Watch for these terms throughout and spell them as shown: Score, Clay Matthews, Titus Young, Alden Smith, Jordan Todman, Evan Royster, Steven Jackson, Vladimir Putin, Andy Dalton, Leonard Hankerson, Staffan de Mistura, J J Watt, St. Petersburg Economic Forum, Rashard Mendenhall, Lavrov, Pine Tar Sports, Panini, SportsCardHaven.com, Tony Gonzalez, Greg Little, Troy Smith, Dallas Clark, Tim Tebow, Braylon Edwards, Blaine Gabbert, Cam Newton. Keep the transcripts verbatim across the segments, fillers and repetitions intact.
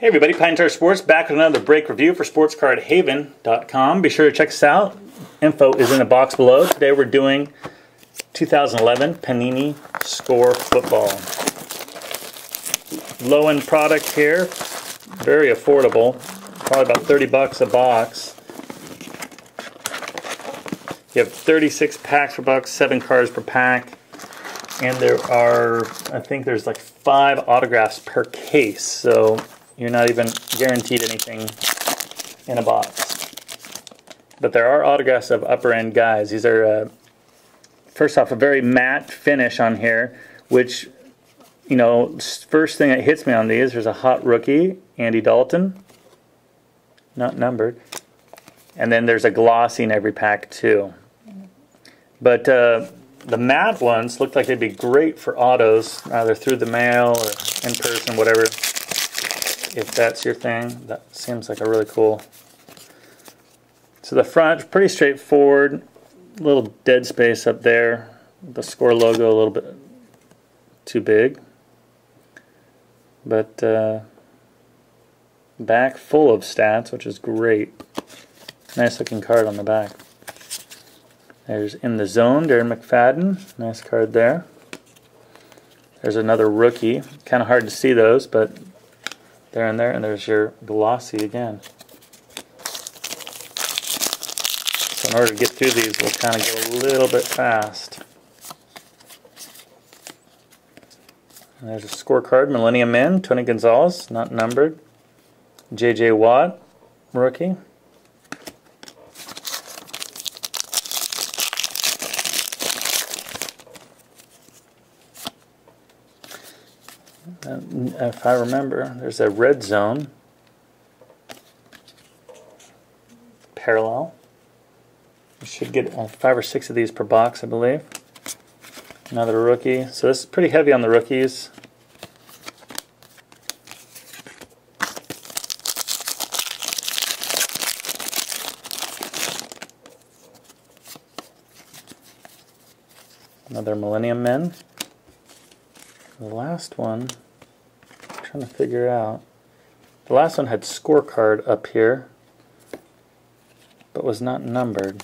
Hey everybody, Pine Tar Sports back with another break review for Sports Card Haven dot com. Be sure to check us out. Info is in the box below. Today we're doing two thousand eleven Panini Score Football. Low-end product here, very affordable, probably about thirty bucks a box. You have thirty-six packs per box, seven cards per pack, and there are, I think there's like five autographs per case, so you're not even guaranteed anything in a box. But there are autographs of upper-end guys. These are, uh, first off, a very matte finish on here, which, you know, first thing that hits me on these, there's a hot rookie, Andy Dalton, not numbered. And then there's a glossy in every pack, too. But uh, the matte ones look like they'd be great for autos, either through the mail or in person, whatever. If that's your thing, that seems like a really cool. So the front, pretty straightforward. Little dead space up there. The Score logo a little bit too big. But uh, back full of stats, which is great. Nice looking card on the back. There's In the Zone, Darren McFadden. Nice card there. There's another rookie. Kind of hard to see those, but they're in there. And there's your glossy again. So in order to get through these, we'll kind of go a little bit fast. And there's a scorecard, Millennium Men, Tony Gonzalez, not numbered. J J Watt, rookie. If I remember, there's a Red Zone parallel. You should get five or six of these per box, I believe. Another rookie. So this is pretty heavy on the rookies. Another Millennium Men. The last one, I'm trying to figure out. The last one had scorecard up here, but was not numbered.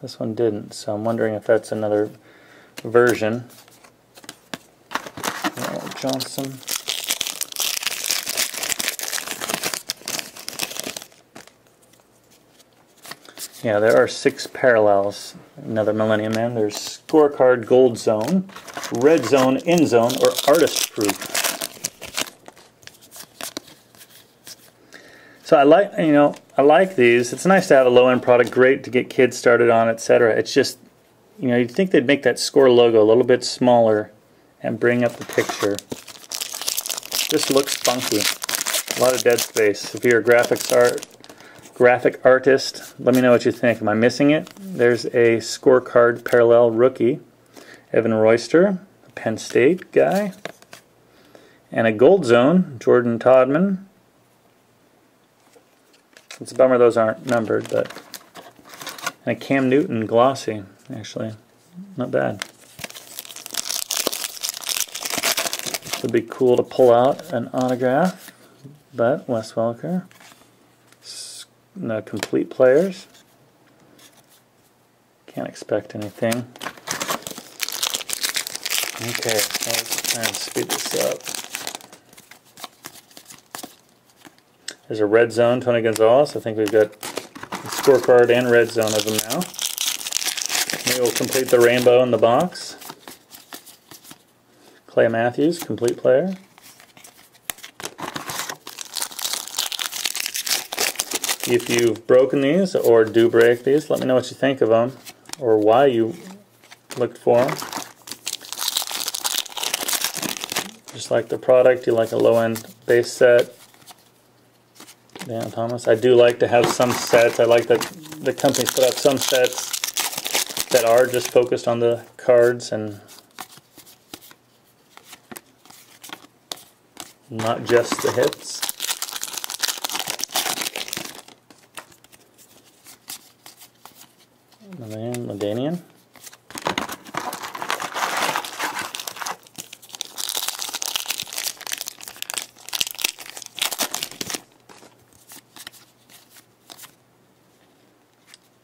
This one didn't, so I'm wondering if that's another version. Oh, Johnson. Yeah, there are six parallels. Another Millennium Man. There's Scorecard Gold Zone, Red Zone, End Zone, or Artist Proof. So I like, you know, I like these. It's nice to have a low-end product, great to get kids started on, et cetera. It's just, you know, you'd think they'd make that Score logo a little bit smaller and bring up the picture. This looks funky. A lot of dead space. If you're a graphics art, graphic artist, let me know what you think. Am I missing it? There's a Scorecard parallel rookie, Evan Royster, a Penn State guy, and a Gold Zone, Jordan Todman. It's a bummer those aren't numbered, but and a Cam Newton glossy, actually, not bad. It would be cool to pull out an autograph, but Wes Welker. No complete players. Can't expect anything. Okay, let's try and speed this up. There's a Red Zone, Tony Gonzalez. I think we've got the Scorecard and Red Zone of them now. Maybe we'll complete the rainbow in the box. Clay Matthews, complete player. If you've broken these or do break these, let me know what you think of them or why you looked for them. Just like the product, you like a low-end base set. Dan Thomas. I do like to have some sets. I like that the companies put out some sets that are just focused on the cards and not just the hits. Ladanian.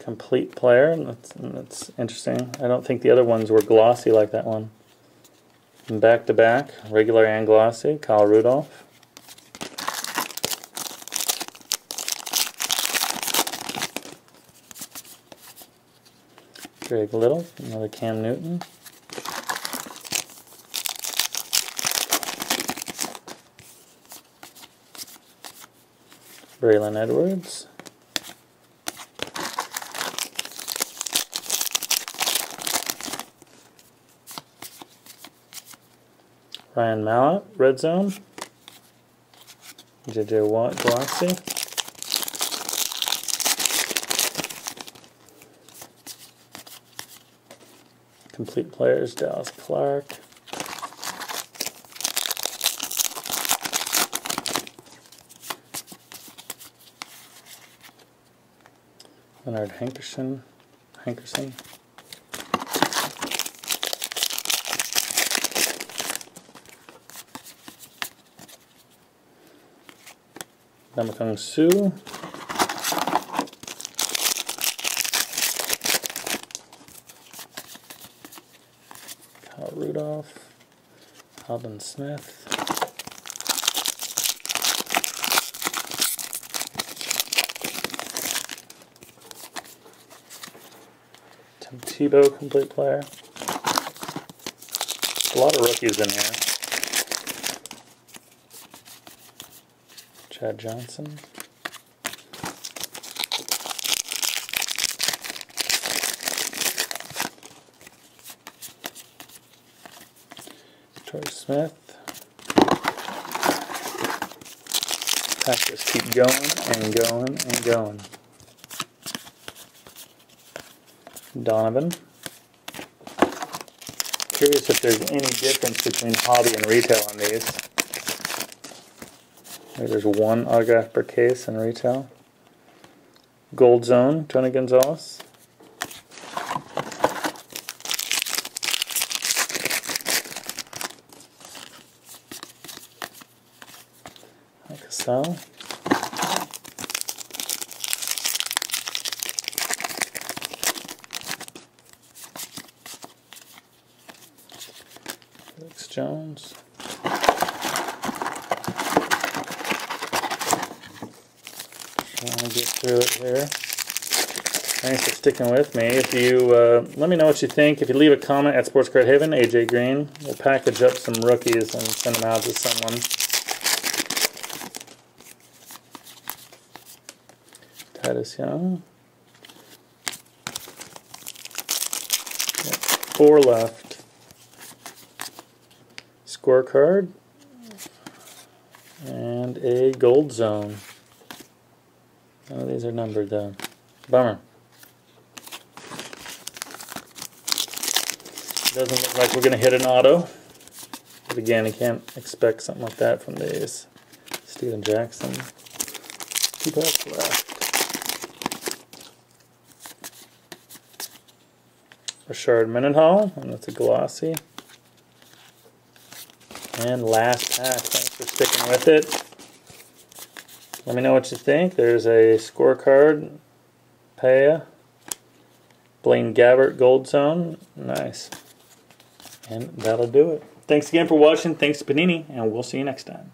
complete player. That's, that's interesting. I don't think the other ones were glossy like that one. And back to back, regular and glossy, Kyle Rudolph. Greg Little, another Cam Newton. Braylon Edwards. Ryan Mallett, Red Zone. J J Watt, glossy. Complete players, Dallas Clark. Leonard Hankerson. Hankerson. Namkang Su. Rudolph, Alden Smith, Tim Tebow, complete player. A lot of rookies in here. Chad Johnson. Troy Smith. Packs just keep going and going and going. Donovan. Curious if there's any difference between hobby and retail on these. Maybe there's one autograph per case in retail. Gold Zone, Tony Gonzalez. So, Alex Jones, trying to get through it here. Thanks for sticking with me. If you uh, let me know what you think. If you leave a comment at SportsCard Haven, A J Green, we'll package up some rookies and send them out to someone. Titus Young. Four left. Scorecard and a Gold Zone. None of these are numbered though. Bummer. Doesn't look like we're gonna hit an auto. But again, you can't expect something like that from these. Steven Jackson. Two packs left. Rashard Mendenhall, and that's a glossy. And last pack, thanks for sticking with it. Let me know what you think. There's a scorecard, Paya, Blaine Gabbert, Gold Zone, nice. And that'll do it. Thanks again for watching, thanks to Panini, and we'll see you next time.